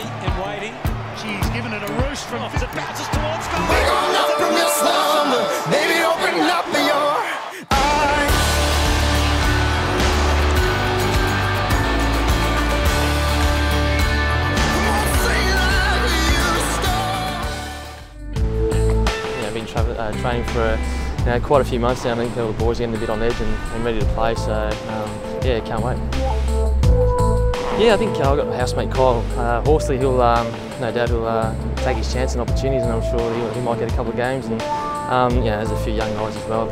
Lee in waiting. She's given it a roost from... It bounces towards goal. Wake on up from your slumber, baby, open up your eyes. Yeah, I've been training for quite a few months now. I think the boys are getting a bit on edge and ready to play, so yeah, can't wait. Yeah, I think I've got my housemate Kyle Horsley. He'll, no doubt, he'll take his chance and opportunities, and I'm sure he might get a couple of games. And yeah, there's a few young guys as well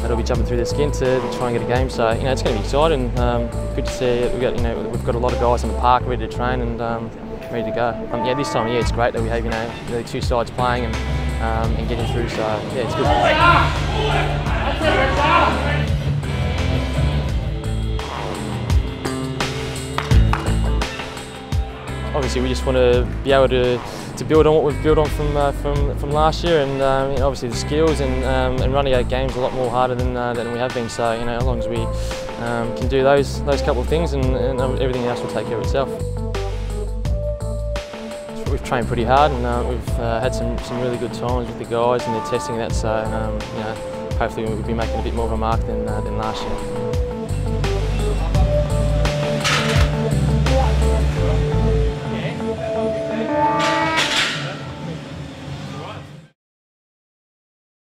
that'll be jumping through their skin to try and get a game. So you know, it's going to be exciting. Good to see it. We've got a lot of guys in the park ready to train and ready to go. Yeah, this time of year it's great that we have the two sides playing and getting through. So yeah, it's good. Obviously, we just want to be able to build on what we've built on from last year, and you know, obviously the skills and running our games a lot more harder than we have been. So you know, as long as we can do those couple of things, and everything else will take care of itself. We've trained pretty hard, and we've had some really good times with the guys and the testing and that. So you know, hopefully we'll be making a bit more of a mark than last year.